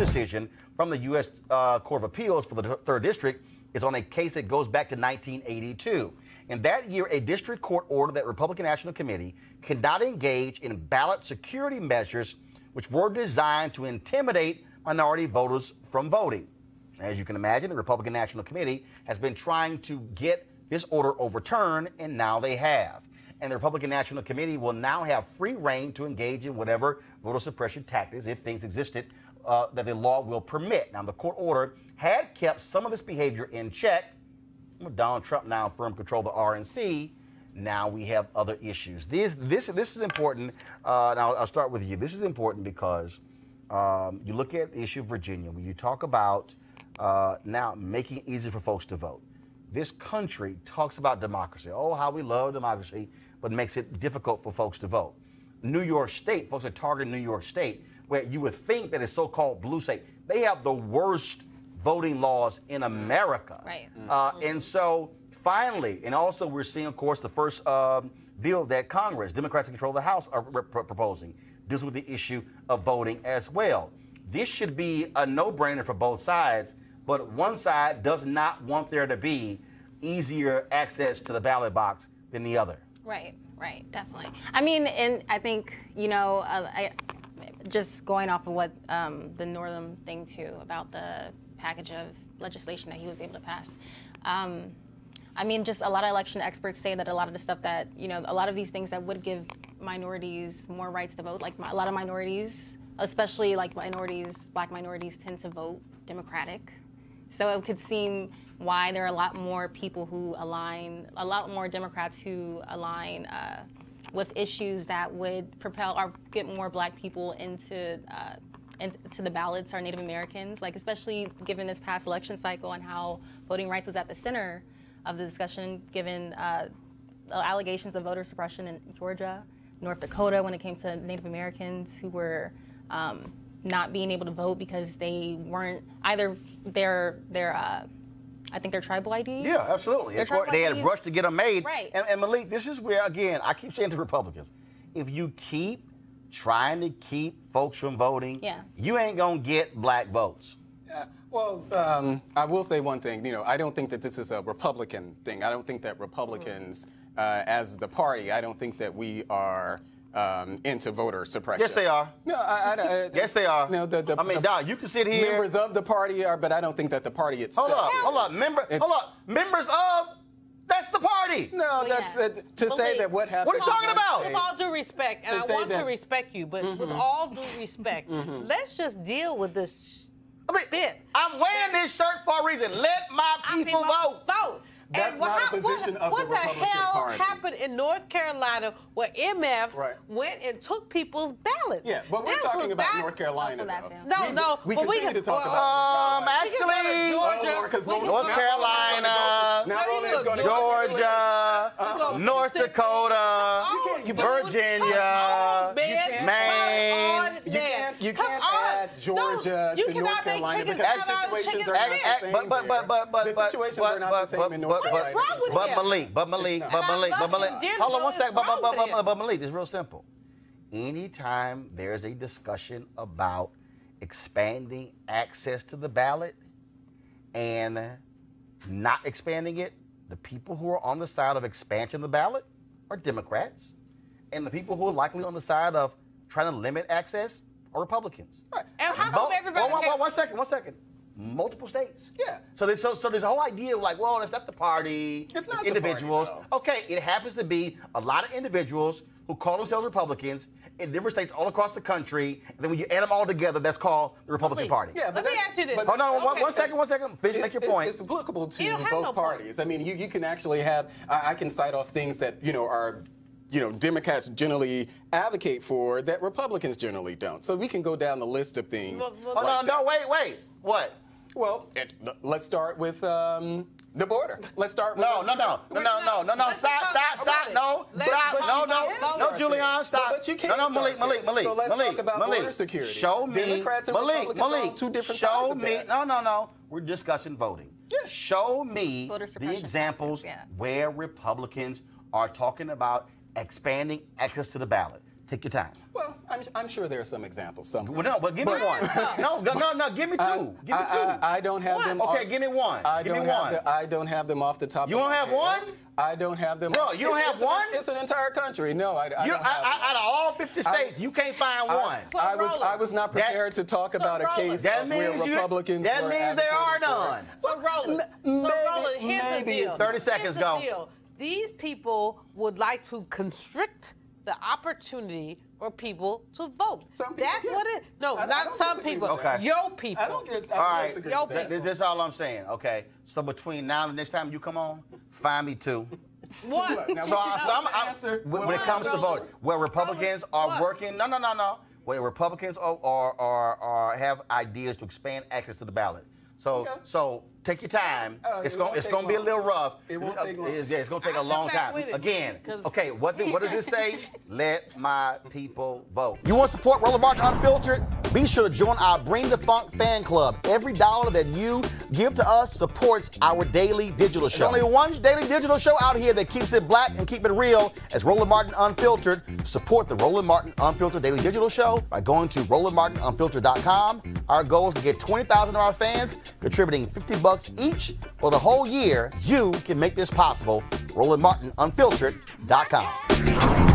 decision from the U.S. Court of Appeals for the 3rd District is on a case that goes back to 1982. In that year, a district court ordered that Republican National Committee cannot engage in ballot security measures which were designed to intimidate minority voters from voting. As you can imagine, the Republican National Committee has been trying to get this order overturned, and now they have. And the Republican National Committee will now have free reign to engage in whatever voter suppression tactics, if things existed, that the law will permit. Now, the court order had kept some of this behavior in check. With Donald Trump now in firm control of the RNC, now we have other issues. This is important. Now, I'll start with you. This is important because you look at the issue of Virginia. When you talk about now making it easy for folks to vote, this country talks about democracy. Oh, how we love democracy, but makes it difficult for folks to vote. New York State, folks are targeting New York State, where you would think that it's so-called blue state. They have the worst voting laws in America. Right. And so finally, and also we're seeing, of course, the first bill that Congress, Democrats in control of the House, are proposing, deals with the issue of voting as well. This should be a no-brainer for both sides, but one side does not want there to be easier access to the ballot box than the other. Right, right, definitely. I mean, and I think, you know, just going off of what the Northam thing, too, about the package of legislation that he was able to pass. I mean, just a lot of election experts say that a lot of the stuff that, you know, a lot of these things that would give minorities more rights to vote, like a lot of minorities, especially like minorities, black minorities tend to vote Democratic. So it could seem why there are a lot more people who align, a lot more Democrats who align with issues that would propel or get more black people into the ballots, or Native Americans, like especially given this past election cycle and how voting rights was at the center of the discussion, given allegations of voter suppression in Georgia, North Dakota, when it came to Native Americans who were not being able to vote because they weren't either I think their tribal IDs. Yeah, absolutely. They had a rush to get them made. Right. And Malik, this is where, again, I keep saying to Republicans, if you keep trying to keep folks from voting, yeah, you ain't going to get black votes. Well, I will say one thing. You know, I don't think that this is a Republican thing. I don't think that Republicans, as the party, I don't think that we are into voter suppression. Yes, they are. No, yes, they are. No, I mean, Doc, you can sit here. Members of the party are, but I don't think that the party itself. Hold up, members of. That's the party. No, that's to say that what happened. What are you talking about? With all due respect, and I want to respect you, but with all due respect, let's just deal with this bit. I'm wearing this shirt for a reason. Let my people vote. Vote. That's not a position of the Republican Party. What the hell happened in North Carolina where MFs went and took people's ballots? Yeah, but we're talking about North Carolina. No, no. We continue to talk about actually, North Carolina, Georgia, North Dakota, Virginia, Maine. You can't add Georgia to North Carolina because the situations are not the same in North Carolina. But Malik. Hold on one second. But Malik, it's real simple. Anytime there's a discussion about expanding access to the ballot and not expanding it, the people who are on the side of expansion of the ballot are Democrats, and the people who are likely on the side of trying to limit access are Republicans. Right. And how come everybody? One second. Multiple states. Yeah. So there's a whole idea of like, well, that's not the party. It's not individuals. The party, okay, it happens to be a lot of individuals who call themselves Republicans in different states all across the country. And then when you add them all together, that's called the Republican Party. Yeah, but let me ask you this. Hold on, one second. Finish, make your point. It's applicable to both parties. I mean, you can actually have. I can cite off things that you know, Democrats generally advocate for that Republicans generally don't. So we can go down the list of things. Wait. What? Well, let's start with the border. Let's start with... No. Stop. No, Julian, stop. But you can't Malik. So let's talk about border security. Show me... Democrats and Republicans, two different sides of that. No. We're discussing voting. Yeah. Show me the examples where Republicans are talking about expanding access to the ballot. Take your time. Well, I'm sure there are some examples somewhere. Well, no, but give me one. No, give me two. I don't have them. Okay, give me one. I don't have them off the top of my head. You don't have one? I don't have them. Bro, you don't have one? It's an entire country. No, I don't have one. Out of all 50 states, you can't find one. I was not prepared to talk about a case where Republicans were advocating for it. That means there are none. So, Roland, here's the deal. 30 seconds go. These people would like to constrict the opportunity for people to vote. That's what it is. No, not some people. Okay. Your people. I don't disagree. All right. That's all I'm saying. Okay. So between now and the next time you come on, find me two. What? Now, when it comes to voting, where Republicans are working, where Republicans are have ideas to expand access to the ballot. So, so take your time. It's gonna be a little rough. It won't take long. Yeah, it's gonna take a long time. Again, okay. What does it say? Let my people vote. You want to support Roland Martin Unfiltered? Be sure to join our Bring the Funk fan club. Every dollar that you give to us supports our daily digital show. There's only one daily digital show out here that keeps it black and keep it real. As Roland Martin Unfiltered, support the Roland Martin Unfiltered daily digital show by going to RolandMartinUnfiltered.com. Our goal is to get 20,000 of our fans contributing $50 each for the whole year. You can make this possible. RolandMartinUnfiltered.com.